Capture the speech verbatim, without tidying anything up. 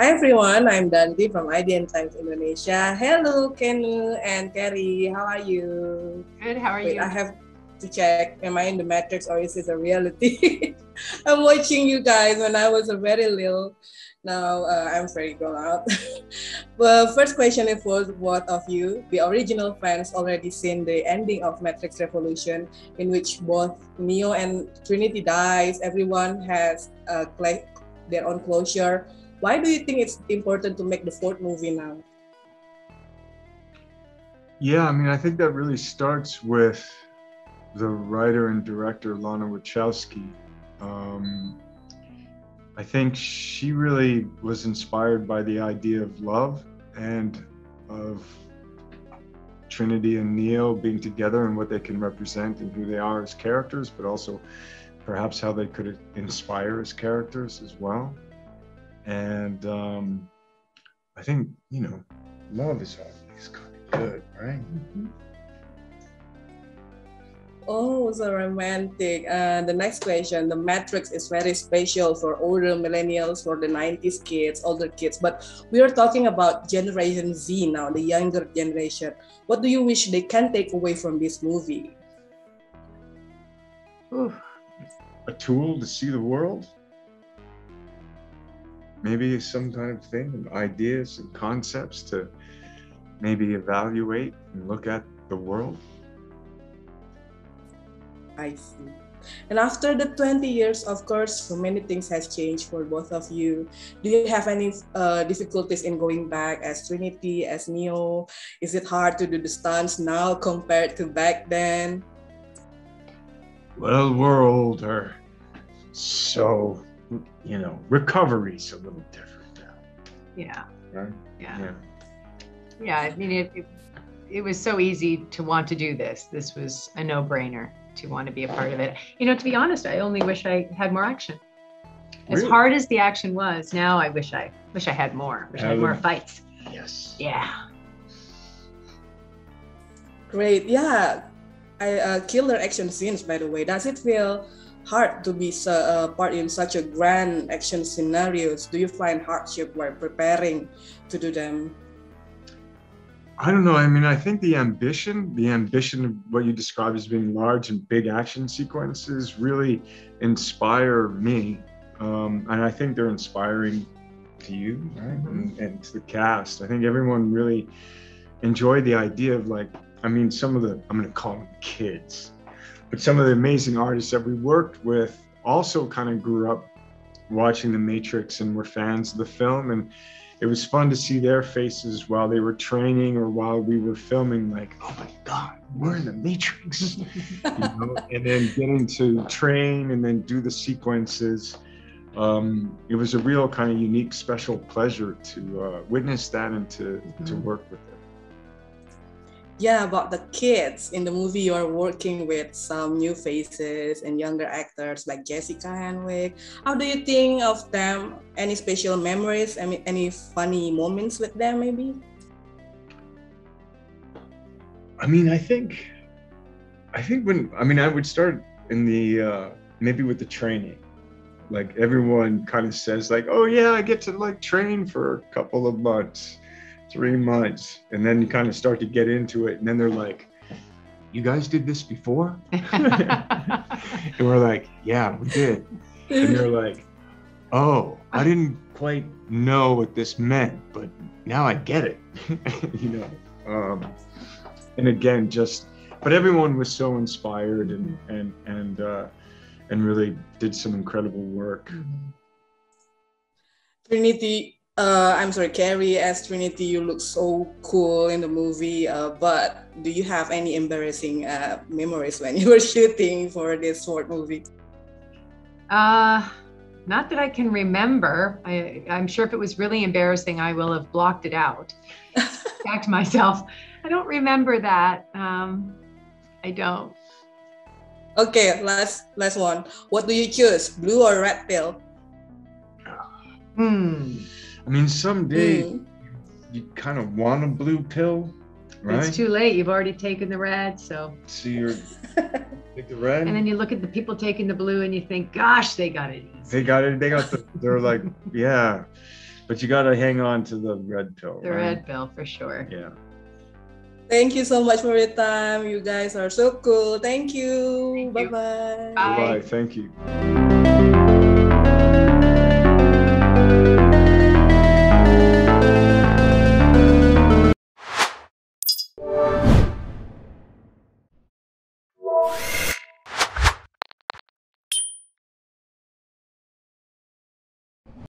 Hi everyone, I'm Danti from I D N Times Indonesia. Hello, Keanu and Carrie. How are you? Good, how are Wait, you? I have to check, am I in the Matrix or is this a reality? I'm watching you guys when I was very little. Now uh, I'm very grown out. Well, first question is for both of you. The original fans already seen the ending of Matrix Revolution, in which both Neo and Trinity dies. Everyone has uh, their own closure. Why do you think it's important to make the fourth movie now? Yeah, I mean, I think that really starts with the writer and director, Lana Wachowski. Um, I think she really was inspired by the idea of love and of Trinity and Neo being together and what they can represent and who they are as characters, but also perhaps how they could inspire as characters as well. And um, I think, you know, love is always kind of good, right? Mm-hmm. Oh, so romantic. Uh, the next question, the Matrix is very special for older millennials, for the nineties kids, older kids. But we are talking about Generation Z now, the younger generation. What do you wish they can take away from this movie? Ooh. A tool to see the world? Maybe some kind of thing, and ideas and concepts to maybe evaluate and look at the world. I see. And after the twenty years, of course, so many things has changed for both of you. Do you have any uh, difficulties in going back as Trinity, as Neo? Is it hard to do the stunts now compared to back then? Well, we're older, so... you know, recovery's a little different now. Yeah. Right? Yeah. Yeah. Yeah. I mean, it, it, it was so easy to want to do this. This was a no-brainer to want to be a part of it. You know, to be honest, I only wish I had more action. As really? hard as the action was, now I wish I wish I had more. Wish I had more fights. Yes. Yeah. Great. Yeah. I uh, killer action scenes. By the way, does it feel hard to be uh, part in such a grand action scenarios? Do you find hardship while preparing to do them? I don't know. I mean, I think the ambition, the ambition of what you describe as being large and big action sequences really inspire me. Um, and I think they're inspiring to you, right? And, and to the cast. I think everyone really enjoyed the idea of, like, I mean, some of the, I'm going to call them kids, but some of the amazing artists that we worked with also kind of grew up watching The Matrix and were fans of the film. And it was fun to see their faces while they were training or while we were filming, like, oh my God, we're in The Matrix. You know? And then getting to train and then do the sequences. Um, it was a real kind of unique, special pleasure to uh, witness that and to, mm-hmm. to work with it. Yeah, about the kids in the movie, you are working with some new faces and younger actors like Jessica Henwick. How do you think of them? Any special memories? I mean, any funny moments with them, maybe? I mean, I think, I think when I mean, I would start in the uh, maybe with the training. Like everyone kind of says, like, "Oh yeah, I get to like train for a couple of months." three months, and then you kind of start to get into it, and then they're like, you guys did this before? And we're like, yeah, we did. And they're like, oh, I didn't quite know what this meant, but now I get it. You know, um and again, just, but everyone was so inspired and and and uh and really did some incredible work. Trinity, Uh, I'm sorry, Carrie, as Trinity, you look so cool in the movie, uh, but do you have any embarrassing uh, memories when you were shooting for this short movie? Uh, not that I can remember. I, I'm sure if it was really embarrassing, I will have blocked it out. Back to myself. I don't remember that. Um, I don't. Okay, last, last one. What do you choose, blue or red pill? Hmm. I mean, someday mm. you, you kind of want a blue pill, right? It's too late. You've already taken the red, so. So you're, take the red. And then you look at the people taking the blue and you think, gosh, they got it. They got it. They got the, they're like, yeah. But you got to hang on to the red pill. The right? red pill for sure. Yeah. Thank you so much for your time. You guys are so cool. Thank you. Thank you. Bye-bye. Bye. Bye-bye. Thank you.